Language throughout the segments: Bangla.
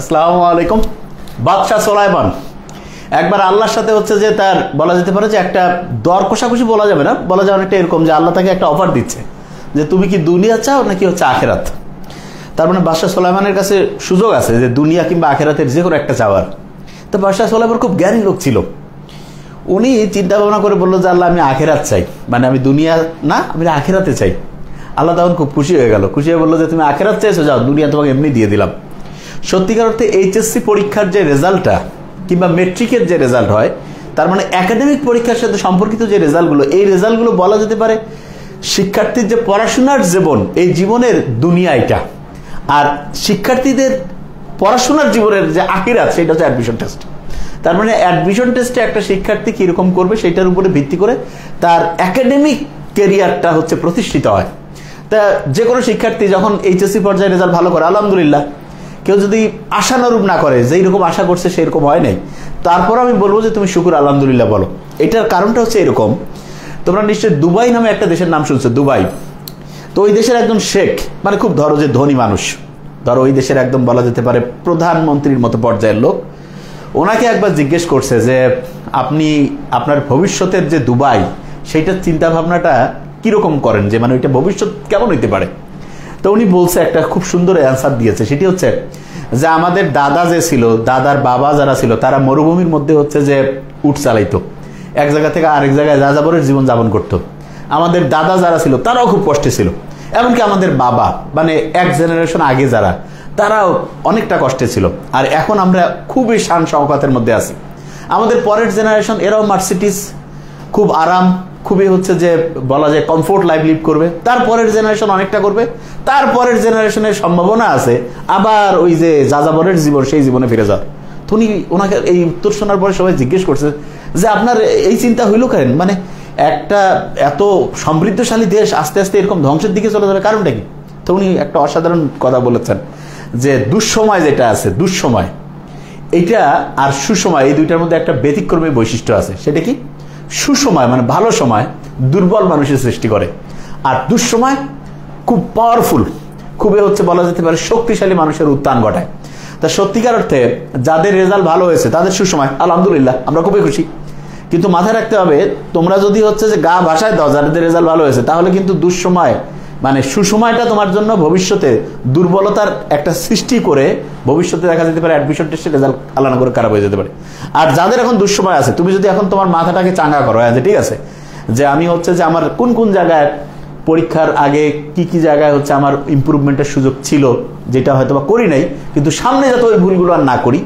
আসসালামু আলাইকুম বাদশা সোলাইমান একবার আল্লাহর সাথে হচ্ছে যে তার বলা যেতে পারে যে একটা দর কোষাকুষি বলা যাবে না বলা যায় অনেকটা এরকম যে আল্লাহ তাকে একটা অফার দিচ্ছে যে তুমি কি দুনিয়া চাও নাকি হচ্ছে আখিরাত তার মানে বাদশা সোলাইমানের কাছে সুযোগ আছে যে দুনিয়া কিংবা আখিরাতের যে কোনো একটা চাওয়ার তো বাদশা সোলাইমান খুব জ্ঞানী লোক ছিল উনি চিন্তা ভাবনা করে বলল যে আল্লাহ আমি আখিরাত চাই মানে আমি দুনিয়া না আমি আখিরাতে চাই আল্লাহ তখন খুব খুশি হয়ে গেল খুশি হয়ে বলল যে তুমি আখিরাত চাইছো যাও দুনিয়া তোমাকে এমনি দিয়ে দিলাম সত্যিকার অর্থে এইচএসসি পরীক্ষার যে রেজাল্টটা কিংবা মেট্রিকের যে রেজাল্ট হয় তার মানে একাডেমিক পরীক্ষার সাথে সম্পর্কিত যে রেজাল্টগুলো এই রেজাল্টগুলো বলা যেতে পারে শিক্ষার্থীর যে পড়াশোনার জীবন এই জীবনের দুনিয়া এটা আর শিক্ষার্থীদের পড়াশোনার জীবনের যে আখিরাত সেটা হচ্ছে অ্যাডমিশন টেস্ট তার মানে অ্যাডমিশন টেস্টে একটা শিক্ষার্থী কি রকম করবে সেটার উপরে ভিত্তি করে তার একাডেমিক ক্যারিয়ারটা হচ্ছে প্রতিষ্ঠিত হয় তা যে কোনো শিক্ষার্থী যখন এইচএসসি পর্যায়ে রেজাল্ট ভালো করে আলহামদুলিল্লাহ কেউ যদি আশানুরূপ না করে যেই রকম আশা করছে সেই রকম হয় নাই তারপর আমি বলবো যে তুমি শুকুর আলহামদুলিল্লাহ বলো এটার কারণটা হচ্ছে এরকম তোমরা নিশ্চয়ই দুবাই নামে একটা দেশের নাম শুনছো দুবাই তো ওই দেশের একজন শেখ মানে খুব ধরো যে ধনী মানুষ ধরো ওই দেশের একদম বলা যেতে পারে প্রধানমন্ত্রীর মতো পর্যায়ের লোক ওনাকে একবার জিজ্ঞেস করছে যে আপনি আপনার ভবিষ্যতের যে দুবাই সেইটার চিন্তাভাবনাটা কীরকম করেন যে মানে ওইটা ভবিষ্যৎ কেমন হইতে পারে তো উনি বলছে একটা খুব সুন্দর অ্যান্সার দিয়েছে সেটি হচ্ছে যে আমাদের দাদা যে ছিল দাদার বাবা যারা ছিল তারা মরুভূমির মধ্যে হচ্ছে যে উট চালাইতো এক জায়গা থেকে আরেক জায়গায় যাযাবরের জীবন যাপন করতো আমাদের দাদা যারা ছিল তারাও খুব কষ্টে ছিল এমনকি আমাদের বাবা মানে এক জেনারেশন আগে যারা তারাও অনেকটা কষ্টে ছিল আর এখন আমরা খুবই শান শওকতের মধ্যে আছি আমাদের পরের জেনারেশন এরাও মার্সিডিজ খুব আরাম খুবই হচ্ছে যে বলা যায় কমফোর্ট লাইফ লিড করবে তারপরের জেনারেশন অনেকটা করবে তারপরের জেনারেশনের সম্ভাবনা আছে আবার ওই যে যাযাবরের জীবন সেই জীবনে ফিরে যাওয়া উনি ওনাকে এই উত্তর শোনার পরে সবাই জিজ্ঞেস করছে যে আপনার এই চিন্তা হইল কেন মানে একটা এত সমৃদ্ধশালী দেশ আস্তে আস্তে এরকম ধ্বংসের দিকে চলে যাবে কারণটা কি তো উনি একটা অসাধারণ কথা বলেছেন যে দুঃসময় যেটা আছে দুঃসময় এটা আর সুসময় এই দুইটার মধ্যে একটা ব্যতিক্রমী বৈশিষ্ট্য আছে সেটা কি সুসময় মানে ভালো সময় দুর্বল মানুষের সৃষ্টি করে আর দুঃসময় খুব পাওয়ারফুল খুবই হচ্ছে বলা যেতে পারে শক্তিশালী মানুষের উত্থান ঘটায় তা সত্যিকার অর্থে যাদের রেজাল্ট ভালো হয়েছে তাদের সুসময় আলহামদুলিল্লাহ আমরা খুবই খুশি কিন্তু মাথায় রাখতে হবে তোমরা যদি হচ্ছে যে গা ভাষায় দাও যাদের রেজাল্ট ভালো হয়েছে তাহলে কিন্তু দুঃসময় মানে সুসময়টা তোমার জন্য ভবিষ্যতে দুর্বলতার একটা সৃষ্টি করে ভবিষ্যতে দেখা যেতে পারে অ্যাডমিশন টেস্টে রেজাল্ট আলাদা করে খারাপ হয়ে যেতে পারে আর যাদের এখন দুঃসময় আছে তুমি যদি এখন তোমার মাথাটাকে চাঙ্গা করো যে ঠিক আছে যে আমি হচ্ছে যে আমার কোন কোন জায়গায় পরীক্ষার আগে কি কি জায়গায় হচ্ছে আমার ইম্প্রুভমেন্টের সুযোগ ছিল যেটা হয়তো বা করি নাই কিন্তু সামনে যাতে ওই ভুলগুলো আর না করি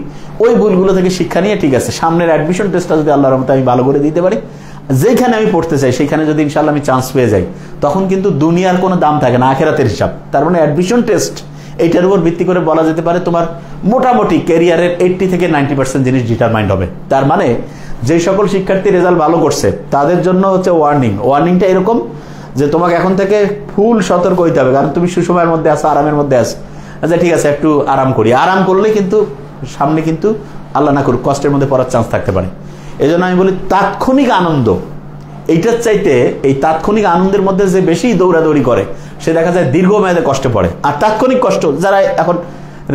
ওই ভুলগুলো থেকে শিক্ষা নিয়ে ঠিক আছে সামনের অ্যাডমিশন টেস্টটা যদি আল্লাহর রহমতে আমি ভালো করে দিতে পারি যেখানে আমি পড়তে চাই সেখানে যদি ইনশাআল্লাহ আমি চান্স পেয়ে যাই তখন কিন্তু দুনিয়ার কোনো দাম থাকে না আখিরাতের হিসাব তার মানে অ্যাডমিশন টেস্ট এইটার উপর ভিত্তি করে বলা যেতে পারে তোমার মোটামুটি ক্যারিয়ারের 80 থেকে 90% জিনিস ডিটারমাইন্ড হবে তার মানে যেই সকল শিক্ষার্থী রেজাল্ট ভালো করছে তাদের জন্য হচ্ছে ওয়ার্নিংটা এরকম যে তোমাকে এখন থেকে ফুল সতর্ক হইতে হবে কারণ তুমি সুসময়ের মধ্যে আসো আরামের মধ্যে আসো আচ্ছা ঠিক আছে একটু আরাম করি আরাম করলে কিন্তু সামনে কিন্তু আল্লাহ না করুক কষ্টের মধ্যে পড়ার চান্স থাকতে পারে এই জন্য আমি বলি তাৎক্ষণিক আনন্দ এইটার চাইতে এই তাৎক্ষণিক আনন্দের মধ্যে যে বেশি দৌড়াদৌড়ি করে সে দেখা যায় দীর্ঘমেয়াদে কষ্ট পড়ে আর তাৎক্ষণিক কষ্ট যারা এখন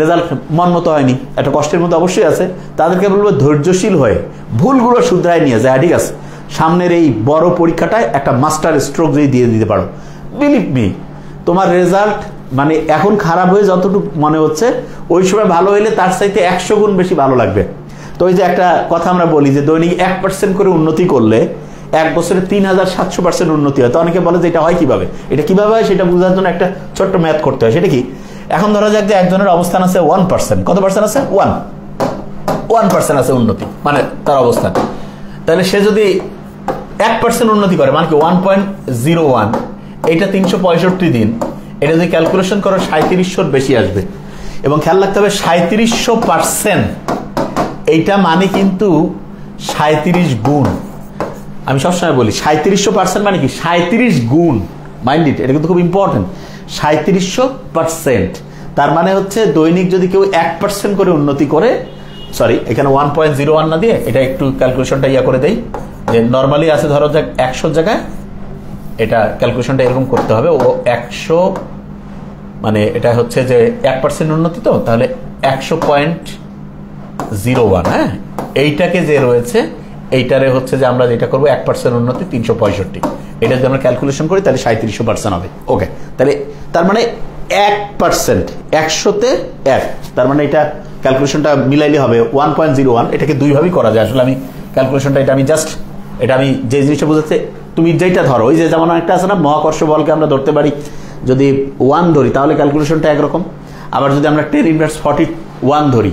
রেজাল্ট মন মতো হয়নি একটা কষ্টের মধ্যে অবশ্যই আছে তাদেরকে বলবো ধৈর্যশীল হয়ে ভুলগুলো শুধরায় নিয়ে যায় ঠিক আছে সামনের এই বড় পরীক্ষাটায় একটা মাস্টার স্ট্রোক যদি দিয়ে দিতে পারো বিলিভ মি তোমার রেজাল্ট মানে এখন খারাপ হয়ে যতটুকু মনে হচ্ছে ওই সময় ভালো হইলে তার চাইতে 100 গুণ বেশি ভালো লাগবে তো এই যে একটা কথা আমরা বলি যে দৈনিক 1% করে উন্নতি করলে এক বছরে 3700% উন্নতি হয় তো অনেকে বলে যে এটা হয় কিভাবে এটা কিভাবে হয় সেটা বোঝার জন্য একটা ছোট্ট ম্যাথ করতে হয় সেটা কি এখন ধরা যাক যে একজনের অবস্থান আছে 1% কত পার্সেন্ট আছে 1% আছে উন্নতি মানে তার অবস্থান তাহলে সে যদি 1% উন্নতি করে মানে কি 1.01 এটা 365 দিন এটা যদি ক্যালকুলেশন করো 3700 বেশি আসবে এবং খেয়াল রাখতে হবে 3700% এইটা মানে কিন্তু 37 গুণ আমি সবসময় বলি 3700% মানে কি 37 গুণ মাইন্ড ইট এটা কিন্তু খুব ইম্পর্টেন্ট 3700% তার মানে হচ্ছে দৈনিক যদি কেউ 1% করে উন্নতি করে সরি এখানে 1.01 না দিয়ে এটা একটু ক্যালকুলেশনটা ইয়া করে দেই যে নর্মালি আছে ধরো যাক 100 জায়গায় এটা ক্যালকুলেশনটা এরকম করতে হবে ও 100 माने एटा होच्छे जे 1% उन्नति तो ताहले 100.01 हाँ एइटाके जे रयेछे एइटारे होच्छे जे आमरा जेटा करबो 1% उन्नति 365 एटा जोदि आमरा क्यालकुलेशन करी ताहले 37% होबे। ओके ताहले तार माने 1% 100 ते 1 तार माने एटा ক্যালকুলেশনটা মিলাইলে হবে 1.01 এটাকে দুই ভাবে করা যায়। আসলে আমি ক্যালকুলেশনটা এটা আমি জাস্ট এটা আমি যে জিনিসটা বুঝাতে তুমি যেটা ধরো ওই যে যেমন একটা আছে না মহাকর্ষ বলকে আমরা ধরতে পারি যদি 1 ধরি তাহলে ক্যালকুলেশনটা এক রকম, আবার যদি আমরা 10^41 ধরি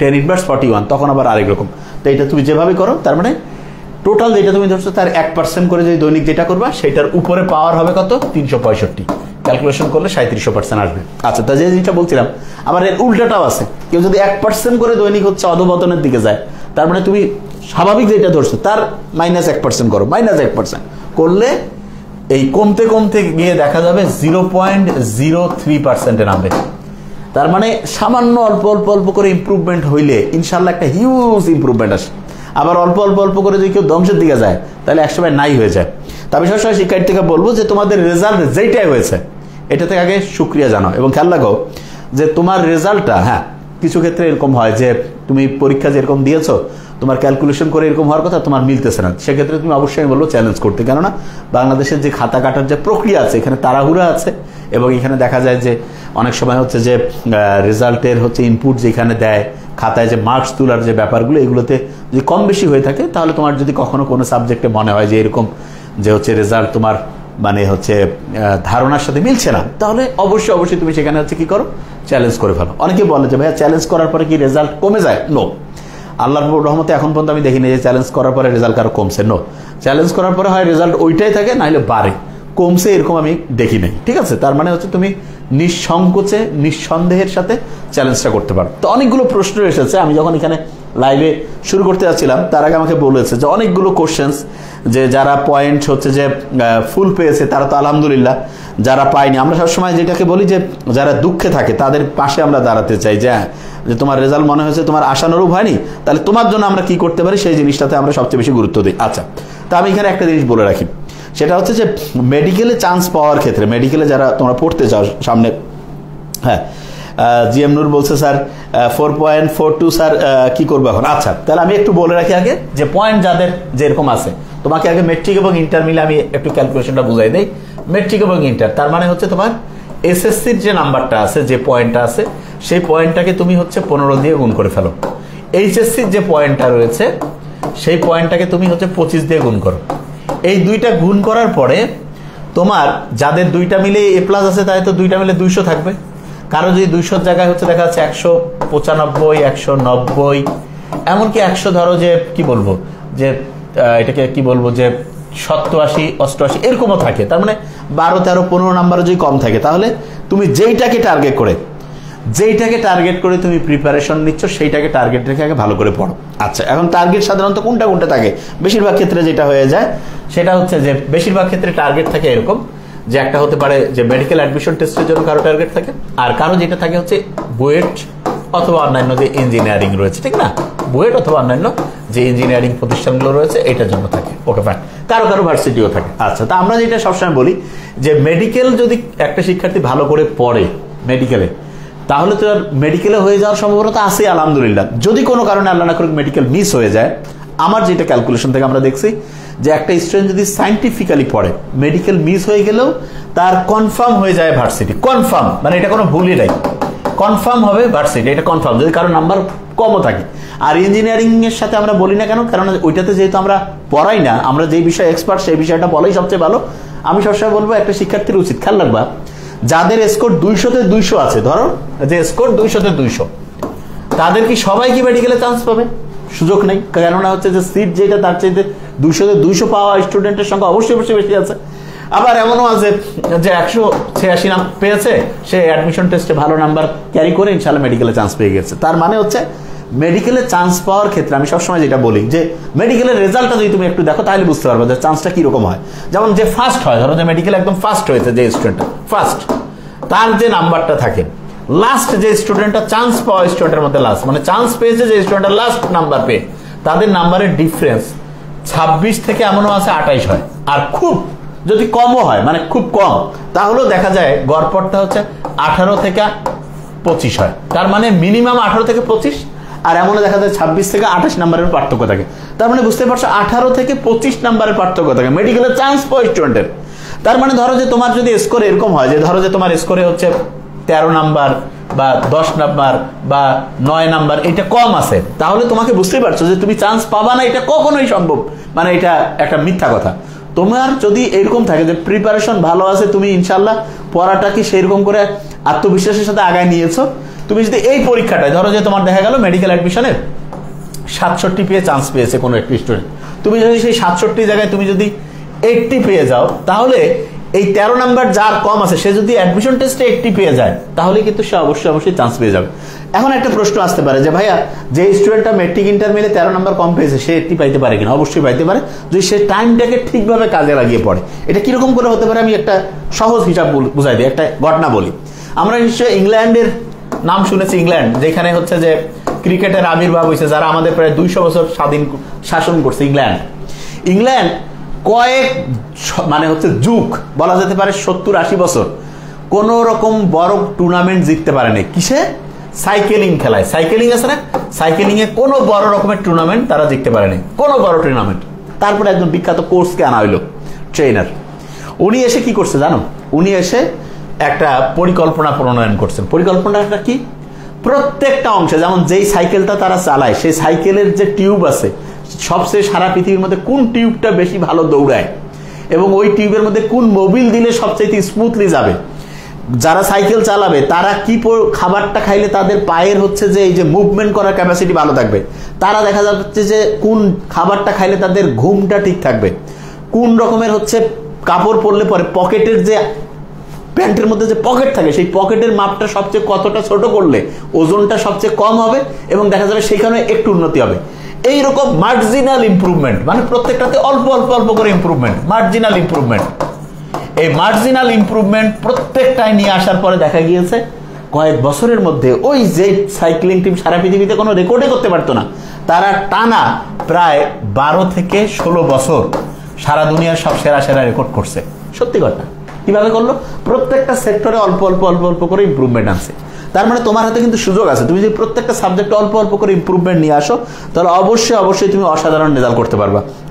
10^41 তখন আবার আরেক রকম। তো এটা তুমি যেভাবে করো তার মানে টোটাল যেটা তুমি ধরছো তার 1% করে যদি দৈনিক যেটা করবা সেটার উপরে পাওয়ার হবে কত 365 ক্যালকুলেশন করলে 37% আসবে। আচ্ছা তা যে যেটা বলছিলাম আবার এর উল্টাটাও আছে কেউ যদি 1% করে দৈনিক হচ্ছে অধঃপতনের দিকে যায় তার মানে তুমি স্বাভাবিক যেটা ধরছো তার -1% করো, -1% করলে এই কমতে কমতে গিয়ে দেখা যাবে 0.03% এর নামবে। তার মানে সামান্য অল্প অল্প অল্প করে ইমপ্রুভমেন্ট হইলে ইনশাআল্লাহ একটা হিউজ ইমপ্রুভমেন্ট আসে, আবার অল্প অল্প অল্প করে যদি কেউ ধ্বংসের দিকে যায় তাহলে একসময় নাই হয়ে যায়। তবে সবসময় শিক্ষার্থীকে বলবো যে তোমাদের রেজাল্ট যেটাই হয়েছে এটাতে আগে শুকরিয়া জানাও এবং খেয়াল রাখো যে তোমার রেজাল্টটা হ্যাঁ কিছু ক্ষেত্রে এরকম হয় যে তুমি পরীক্ষা যেরকম দিয়েছো তোমার ক্যালকুলেশন করে এরকম হওয়ার কথা তোমার মিলতেছে না, সেক্ষেত্রে তুমি অবশ্যই বলবো চ্যালেঞ্জ করতে, কেননা বাংলাদেশের যে খাতা কাটার যে প্রক্রিয়া আছে এখানে তাড়াহুড়া আছে এবং এখানে দেখা যায় যে অনেক সময় হচ্ছে যে রেজাল্টের হচ্ছে ইনপুট যেখানে দেয় খাতায় যে মার্কস তোলার যে ব্যাপারগুলো এগুলোতে যদি কম বেশি হয়ে থাকে তাহলে তোমার যদি কখনো কোনো সাবজেক্টে মনে হয় যে এরকম যে হচ্ছে রেজাল্ট তোমার মানে হচ্ছে ধারণার সাথে মিলছে না তাহলে অবশ্যই অবশ্যই তুমি সেখানে হচ্ছে কি করো চ্যালেঞ্জ করে ফেলো। অনেকে বলে যে ভাইয়া চ্যালেঞ্জ করার পরে কি রেজাল্ট কমে যায়? নো, আল্লাহর রহমতে এখন পর্যন্ত আমি দেখিনি যে চ্যালেঞ্জ করার পরে রেজাল্ট কারো কমছে। নো, চ্যালেঞ্জ করার পরে হয় রেজাল্ট ওইটাই থাকে নাহলে বাড়ে, কমছে এরকম আমি দেখি নাই। ঠিক আছে, তার মানে হচ্ছে তুমি নিঃসংকোচে নিঃসন্দেহের সাথে চ্যালেঞ্জটা করতে পারো। তো অনেকগুলো প্রশ্ন এসেছে, আমি যখন এখানে লাইভে শুরু করতে যাচ্ছিলাম তার আগে আমাকে বলেছে যে অনেকগুলো কোশ্চেন্স যে যারা পয়েন্ট হচ্ছে যে ফুল পেয়েছে তারা তো আলহামদুলিল্লাহ, যারা পায়নি আমরা সবসময় যেটাকে বলি যে যারা দুঃখে থাকে তাদের পাশে আমরা দাঁড়াতে চাই যে হ্যাঁ যে তোমার রেজাল্ট মনে হয়েছে তোমার আশানুরূপ হয়নি তাহলে তোমার জন্য আমরা কি করতে পারি সেই জিনিসটাতে আমরা সবচেয়ে বেশি গুরুত্ব দিই। আচ্ছা তা আমি এখানে একটা জিনিস বলে রাখি সেটা হচ্ছে যে মেডিকেলে চান্স পাওয়ার ক্ষেত্রে মেডিকেলে যারা তোমরা পড়তে চাও সামনে হ্যাঁ জিএম নূর বলছে স্যার 4.42 স্যার কি করবো এখন? আচ্ছা তাহলে আমি একটু বলে রাখি আগে যে পয়েন্ট যাদের যেরকম আছে তোমাকে আগে মেট্রিক এবং ইন্টার মিলে আমি একটু ক্যালকুলেশনটা বুঝাই দিই। মেট্রিক এবং ইন্টার তার মানে হচ্ছে তোমার এসএসসির যে নাম্বারটা আছে যে পয়েন্টটা আছে সেই পয়েন্টটাকে তুমি হচ্ছে 15 দিয়ে গুণ করে ফেলো, এইচএসসির যে পয়েন্টটা রয়েছে সেই পয়েন্টটাকে তুমি হচ্ছে 25 দিয়ে গুণ করো। এই দুইটা গুণ করার পরে তোমার যাদের দুইটা মিলে এ প্লাস আছে তাই তো দুইটা মিলে 200 থাকবে, কারো যদি 200 জায়গায় হচ্ছে দেখা যাচ্ছে 195 190 এমনকি 100 ধরো যে কি বলবো যে এটাকে কি বলবো যে 87 88 এরকমও থাকে, তার মানে 12 13 15 নাম্বারও যদি কম থাকে তাহলে তুমি যেইটাকে টার্গেট করে তুমি প্রিপারেশন নিচ্ছ সেইটাকে টার্গেট রেখে আগে ভালো করে পড়ো। আচ্ছা এখন টার্গেট সাধারণত কোনটা কোনটা থাকে? বেশিরভাগ ক্ষেত্রে যেটা হয়ে যায় সেটা হচ্ছে যে বেশিরভাগ ক্ষেত্রে টার্গেট থাকে এরকম যে একটা হতে পারে যে মেডিকেল অ্যাডমিশন টেস্টের জন্য কারো টার্গেট থাকে, আর কারো যেটা থাকে হচ্ছে বুয়েট অথবা অন্যান্য যে ইঞ্জিনিয়ারিং রয়েছে, ঠিক না, বুয়েট অথবা অন্যান্য যে ইঞ্জিনিয়ারিং প্রতিষ্ঠানগুলো রয়েছে এটার জন্য থাকে। ওকে ফাইন, কারো কারো ভার্সিটিও থাকে। আচ্ছা তা আমরা যেটা সবসময় বলি যে মেডিকেল যদি একটা শিক্ষার্থী ভালো করে পড়ে মেডিকেলে তাহলে তো মেডিকেলে হয়ে যাওয়ার সম্ভাবনা আছে আলহামদুলিল্লাহ। যদি কোনো কারণে আল্লাহ না করুক মেডিকেল মিস হয়ে যায়, আমার যেটা ক্যালকুলেশন থেকে আমরা দেখছি যে একটা স্টুডেন্ট যদি সায়েন্টিফিক্যালি পড়ে মেডিকেল মিস হয়ে গেলেও তার কনফার্ম হয়ে যায় ভার্সিটি, কনফার্ম মানে এটা কোনো ভুলই নাই, কনফার্ম হবে ভার্সিটি এটা কনফার্ম যদি কারো নাম্বার কমও থাকে। আর ইঞ্জিনিয়ারিং এর সাথে আমরা বলি না কেন, কারণ ওইটাতে যেহেতু আমরা পড়াই না আমরা যে বিষয়ে এক্সপার্ট সেই বিষয়টা বলাই সবচেয়ে ভালো। আমি সবসময় বলবো একটা শিক্ষার্থীর উচিত খেয়াল রাখবা যাদের স্কোর 200 তে 200 আছে, ধরো যে স্কোর 200 তে 200 তাদের কি সবাই কি মেডিকেলে চান্স পাবে? সুযোগ নেই, কেননা হচ্ছে যে সিট যেটা তার চাইতে 200 তে 200 পাওয়া স্টুডেন্টের সংখ্যা অবশ্যই অবশ্যই বেশি আছে। আবার এমনও আছে যে 186 নাম পেয়েছে সে অ্যাডমিশন টেস্টে ভালো নাম্বার ক্যারি করে ইনশাল্লাহ মেডিকেলে চান্স পেয়ে গেছে। তার মানে হচ্ছে মেডিকেলে চান্স পাওয়ার ক্ষেত্রে আমি সবসময় যেটা বলি যে মেডিকেলের রেজাল্টটা যদি তুমি একটু দেখো তাহলে বুঝতে পারবে যে চান্সটা কীরকম হয়। যেমন যে ফার্স্ট হয়, ধরো যে মেডিকেলে একদম ফার্স্ট হয়েছে যে স্টুডেন্টটা ফার্স্ট তার যে নাম্বারটা থাকে লাস্ট যে স্টুডেন্টটা চান্স পাওয়া স্টুডেন্টের মধ্যে লাস্ট মানে চান্স পেয়েছে যে স্টুডেন্টটা লাস্ট নাম্বার পেয়ে তাদের নাম্বারের ডিফারেন্স 26 থেকে এমনও আছে 28 হয়, আর খুব যদি কমও হয় মানে খুব কম তাহলে দেখা যায় গড়পড়টা হচ্ছে 18 থেকে 25 হয় তার মানে মিনিমাম 18 থেকে 25 আর এমনও দেখা যায় 26 থেকে 28 নম্বরের পার্থক্য থাকে তার মানে বুঝতে পারছো 18 থেকে 25 নম্বরের পার্থক্য থাকে মেডিকেলের চান্স ফর স্টুডেন্ট তার মানে ধরো যে তোমার যদি স্কোর এরকম হয় যে ধরো যে তোমার স্কোরে হচ্ছে 13 নাম্বার বা 10 নাম্বার বা 9 নাম্বার এটা কম আছে তাহলে তোমাকে বুঝতে পারছো যে তুমি চান্স পাবা না এটা কখনোই সম্ভব মানে এটা একটা মিথ্যা কথা তোমার যদি এরকম থাকে যে প্রিপারেশন ভালো আছে তুমি ইনশাআল্লাহ পড়াটা কি সেইরকম করে আত্মবিশ্বাসের সাথে আগায় নিয়েছো তুমি যদি এই পরীক্ষাটায় ধরো যে তোমার দেখা গেল মেডিকেল অ্যাডমিশনের 67 পেয়ে চান্স পেয়েছে কোনো একটা স্টুডেন্ট তুমি যদি সেই 67 জায়গায় তুমি যদি 80 পেয়ে যাও তাহলে এই 13 নাম্বার যার কম আছে সে যদি অ্যাডমিশন টেস্টে 80 পেয়ে যায় তাহলে কিন্তু সে অবশ্যই চান্স পেয়ে যাবে এখন একটা প্রশ্ন আসতে পারে যে ভাইয়া যে স্টুডেন্টটা ম্যাট্রিক ইন্টারমিডিয়েটে 13 নাম্বার কম পেয়েছে সে 80 পাইতে পারে কিনা অবশ্যই পাইতে পারে যদি সে টাইমটাকে ঠিকভাবে কাজে লাগিয়ে পড়ে এটা কি রকম করে হতে পারে আমি একটা সহজ হিসাব বুঝাই দিই একটা ঘটনা বলি আমরা নিশ্চয়ই ইংল্যান্ডের নাম শুনেছি ইংল্যান্ড যেখানে হচ্ছে যে ক্রিকেটের আবির্ভাব হইছে যারা আমাদের প্রায় 200 বছর স্বাধীন শাসন করছে ইংল্যান্ড ইংল্যান্ড কয়েক মানে হচ্ছে যুগ বলা যেতে পারে 70 80 বছর কোন রকম বড় টুর্নামেন্ট জিততে পারে না কিসে সাইকেলিং খেলায় সাইকেলিং আছে না সাইকেলিং এ কোন বড় রকমের টুর্নামেন্ট তারা জিততে পারে না কোন বড় টুর্নামেন্ট তারপরে একজন বিখ্যাত কোর্স কে আনা হলো ট্রেনার উনি এসে কি করছে জানো উনি এসে একটা পরিকল্পনা প্রণয়ন করছেন পরিকল্পনাটা কি প্রত্যেকটা অংশে যেমন যেই সাইকেলটা তারা চালায় সেই সাইকেলের যে টিউব আছে सबसे सारा पृथ्वी मध्य कौन ट्यूबटा बेशी भालो दौड़ाय एवं ओई ट्यूबर मध्य कौन मोबिल दिले सबचेये स्मुथली जाबे যারা সাইকেল চালাবে তারা কি খাবারটা খাইলে তাদের পায়ের হচ্ছে যে এই যে মুভমেন্ট করার ক্যাপাসিটি ভালো থাকবে তারা দেখা যাচ্ছে যে কোন খাবারটা খাইলে তাদের ঘুমটা ঠিক থাকবে কোন রকমের হচ্ছে কাপড় পরলে পরে পকেটের যে প্যান্টের মধ্যে যে পকেট থাকে সেই পকেটের মাপটা সবচেয়ে কতটা ছোট করলে ওজনটা সবচেয়ে কম হবে এবং দেখা যাবে সেখানে একটু উন্নতি হবে এই রকম মার্জিনাল ইমপ্রুভমেন্ট মানে প্রত্যেকটাতে অল্প অল্প অল্প করে ইমপ্রুভমেন্ট মার্জিনাল ইমপ্রুভমেন্ট এই মার্জিনাল ইমপ্রুভমেন্ট প্রত্যেকটাই নিয়ে আসার পরে দেখা গিয়েছে কয়েক বছরের মধ্যে ওই যে সাইক্লিং টিম সারা পৃথিবীতে কোনো রেকর্ডই করতে পারতো না তারা টানা প্রায় 12 থেকে 16 বছর সারা দুনিয়ার সব সেরা সেরা রেকর্ড করছে সত্যি কথা কিভাবে করলো প্রত্যেকটা সেক্টরে অল্প অল্প অল্প অল্প করে ইমপ্রুভমেন্ট আনছে তার মানে তোমার হাতে কিন্তু সুযোগ আছে তুমি যদি প্রত্যেকটা সাবজেক্ট অল্প অল্প করে ইমপ্রুভমেন্ট নিয়ে আসো তাহলে অবশ্যই অবশ্যই তুমি অসাধারণ রেজাল্ট করতে পারবা